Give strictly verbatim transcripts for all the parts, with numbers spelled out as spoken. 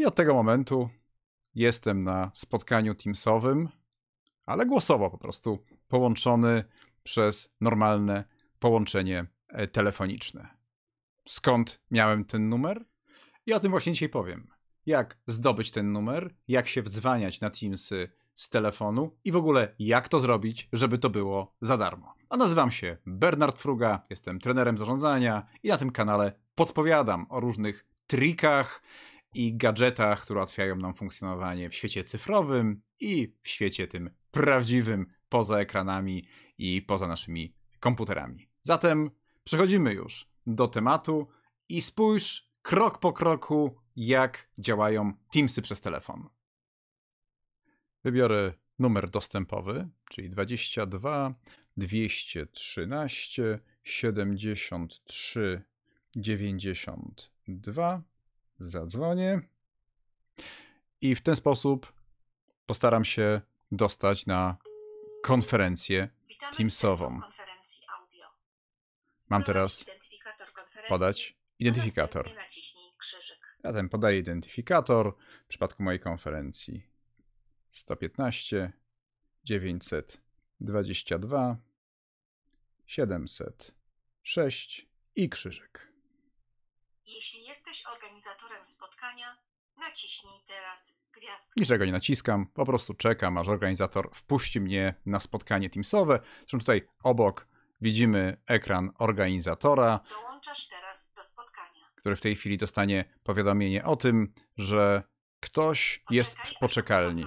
I od tego momentu jestem na spotkaniu Teamsowym, ale głosowo po prostu połączony przez normalne połączenie telefoniczne. Skąd miałem ten numer? I o tym właśnie dzisiaj powiem. Jak zdobyć ten numer, jak się wdzwaniać na Teamsy z telefonu i w ogóle jak to zrobić, żeby to było za darmo. A nazywam się Bernard Fruga, jestem trenerem zarządzania i na tym kanale podpowiadam o różnych trikach i gadżetach, które ułatwiają nam funkcjonowanie w świecie cyfrowym i w świecie tym prawdziwym, poza ekranami i poza naszymi komputerami. Zatem przechodzimy już do tematu i spójrz krok po kroku, jak działają Teamsy przez telefon. Wybiorę numer dostępowy, czyli dwadzieścia dwa dwieście trzynaście siedemdziesiąt trzy dziewięćdziesiąt dwa. Zadzwonię i w ten sposób postaram się dostać na konferencję Teamsową. Mam teraz podać identyfikator. Zatem podaję identyfikator w przypadku mojej konferencji sto piętnaście dziewięćset dwadzieścia dwa siedemset sześć i krzyżyk. Jeśli jesteś organizatorem spotkania, naciśnij teraz gwiazdkę. Niczego nie naciskam, po prostu czekam, aż organizator wpuści mnie na spotkanie Teamsowe. Zresztą tutaj obok widzimy ekran organizatora, dołączasz teraz do spotkania, który w tej chwili dostanie powiadomienie o tym, że ktoś jest w poczekalni.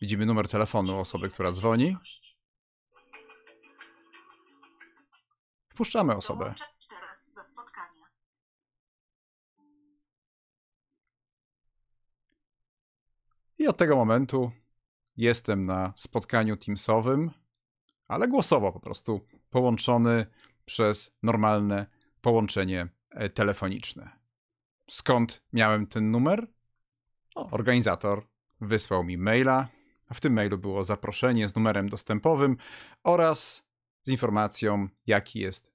Widzimy numer telefonu osoby, która dzwoni. Wpuszczamy osobę. I od tego momentu jestem na spotkaniu Teamsowym, ale głosowo po prostu połączony przez normalne połączenie telefoniczne. Skąd miałem ten numer? O, organizator wysłał mi maila, a w tym mailu było zaproszenie z numerem dostępowym oraz z informacją, jaki jest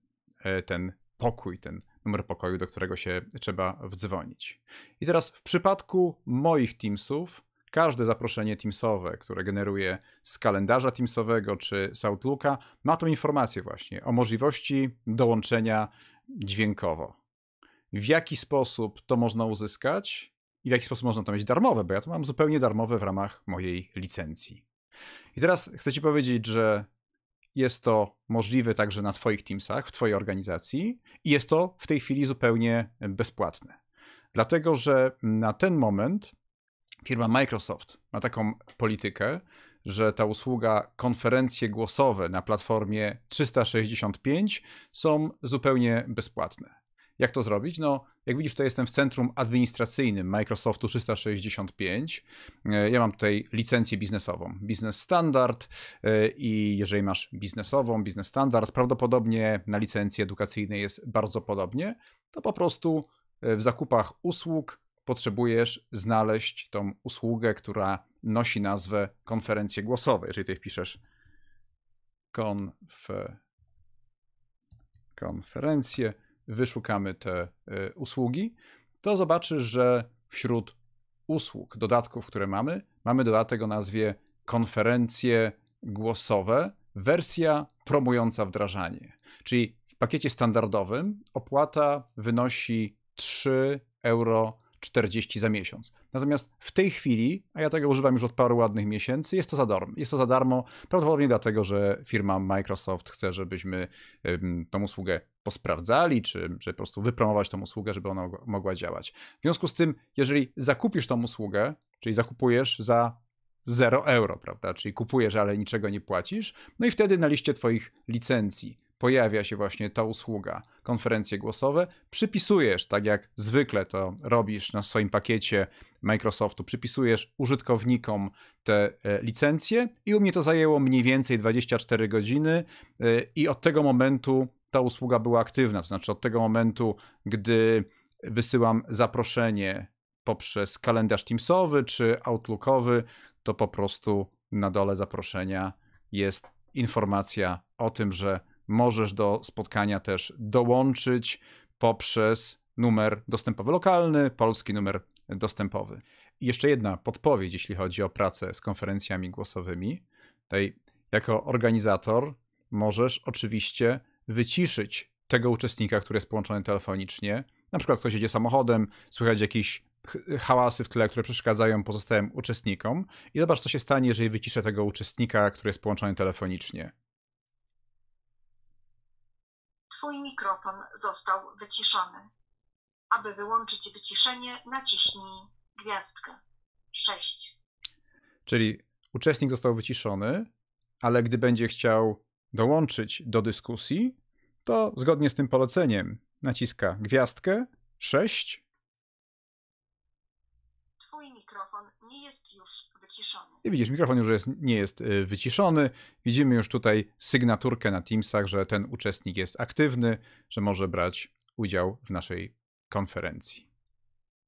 ten pokój, ten numer pokoju, do którego się trzeba wdzwonić. I teraz w przypadku moich Teamsów, każde zaproszenie Teamsowe, które generuje z kalendarza Teamsowego czy z Outlooka, ma tą informację właśnie o możliwości dołączenia dźwiękowo. W jaki sposób to można uzyskać i w jaki sposób można to mieć darmowe, bo ja to mam zupełnie darmowe w ramach mojej licencji. I teraz chcę ci powiedzieć, że jest to możliwe także na twoich Teamsach, w twojej organizacji i jest to w tej chwili zupełnie bezpłatne. Dlatego, że na ten moment firma Microsoft ma taką politykę, że ta usługa konferencje głosowe na platformie trzysta sześćdziesiąt pięć są zupełnie bezpłatne. Jak to zrobić? No, jak widzisz, tutaj jestem w centrum administracyjnym Microsoftu trzysta sześćdziesiąt pięć. Ja mam tutaj licencję biznesową, biznes standard i jeżeli masz biznesową, biznes standard, prawdopodobnie na licencji edukacyjnej jest bardzo podobnie, to po prostu w zakupach usług potrzebujesz znaleźć tą usługę, która nosi nazwę konferencje głosowe. Jeżeli tutaj wpiszesz konf... konferencje, wyszukamy te y, usługi, to zobaczysz, że wśród usług, dodatków, które mamy, mamy dodatek o nazwie konferencje głosowe, wersja promująca wdrażanie. Czyli w pakiecie standardowym opłata wynosi trzy euro czterdzieści za miesiąc. Natomiast w tej chwili, a ja tego używam już od paru ładnych miesięcy, jest to za darmo. Jest to za darmo prawdopodobnie dlatego, że firma Microsoft chce, żebyśmy um, tą usługę posprawdzali, czy, czy po prostu wypromować tą usługę, żeby ona mogła działać. W związku z tym, jeżeli zakupisz tą usługę, czyli zakupujesz za zero euro, prawda, czyli kupujesz, ale niczego nie płacisz, no i wtedy na liście twoich licencji pojawia się właśnie ta usługa, konferencje głosowe, przypisujesz, tak jak zwykle to robisz na swoim pakiecie Microsoftu, przypisujesz użytkownikom te licencje i u mnie to zajęło mniej więcej dwadzieścia cztery godziny i od tego momentu ta usługa była aktywna, to znaczy od tego momentu, gdy wysyłam zaproszenie poprzez kalendarz Teamsowy czy Outlookowy, to po prostu na dole zaproszenia jest informacja o tym, że możesz do spotkania też dołączyć poprzez numer dostępowy lokalny, polski numer dostępowy. I jeszcze jedna podpowiedź, jeśli chodzi o pracę z konferencjami głosowymi. Tutaj jako organizator możesz oczywiście wyciszyć tego uczestnika, który jest połączony telefonicznie. Na przykład ktoś jedzie samochodem, słychać jakiś hałasy w tle, które przeszkadzają pozostałym uczestnikom i zobacz, co się stanie, jeżeli wyciszę tego uczestnika, który jest połączony telefonicznie. Twój mikrofon został wyciszony. Aby wyłączyć wyciszenie, naciśnij gwiazdkę sześć. Czyli uczestnik został wyciszony, ale gdy będzie chciał dołączyć do dyskusji, to zgodnie z tym poleceniem naciska gwiazdkę sześć. I widzisz, mikrofon już jest, nie jest wyciszony. Widzimy już tutaj sygnaturkę na Teamsach, że ten uczestnik jest aktywny, że może brać udział w naszej konferencji.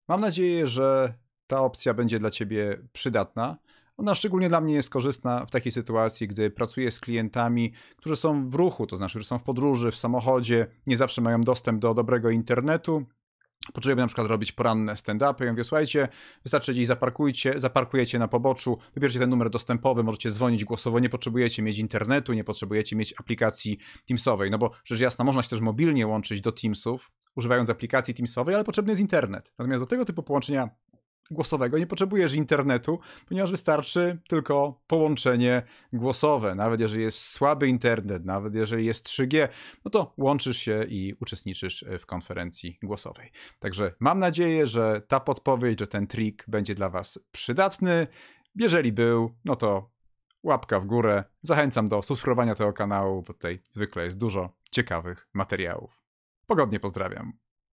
Mam nadzieję, że ta opcja będzie dla Ciebie przydatna. Ona szczególnie dla mnie jest korzystna w takiej sytuacji, gdy pracuję z klientami, którzy są w ruchu, to znaczy, że są w podróży, w samochodzie, nie zawsze mają dostęp do dobrego internetu. Potrzebujemy na przykład robić poranne stand-upy. Ja mówię, słuchajcie, wystarczy gdzieś zaparkujcie, zaparkujecie na poboczu, wybierzcie ten numer dostępowy, możecie dzwonić głosowo, nie potrzebujecie mieć internetu, nie potrzebujecie mieć aplikacji Teamsowej, no bo rzecz jasna, można się też mobilnie łączyć do Teamsów, używając aplikacji Teamsowej, ale potrzebny jest internet. Natomiast do tego typu połączenia głosowego nie potrzebujesz internetu, ponieważ wystarczy tylko połączenie głosowe. Nawet jeżeli jest słaby internet, nawet jeżeli jest trzy G, no to łączysz się i uczestniczysz w konferencji głosowej. Także mam nadzieję, że ta podpowiedź, że ten trik będzie dla Was przydatny. Jeżeli był, no to łapka w górę. Zachęcam do subskrybowania tego kanału, bo tutaj zwykle jest dużo ciekawych materiałów. Pogodnie pozdrawiam.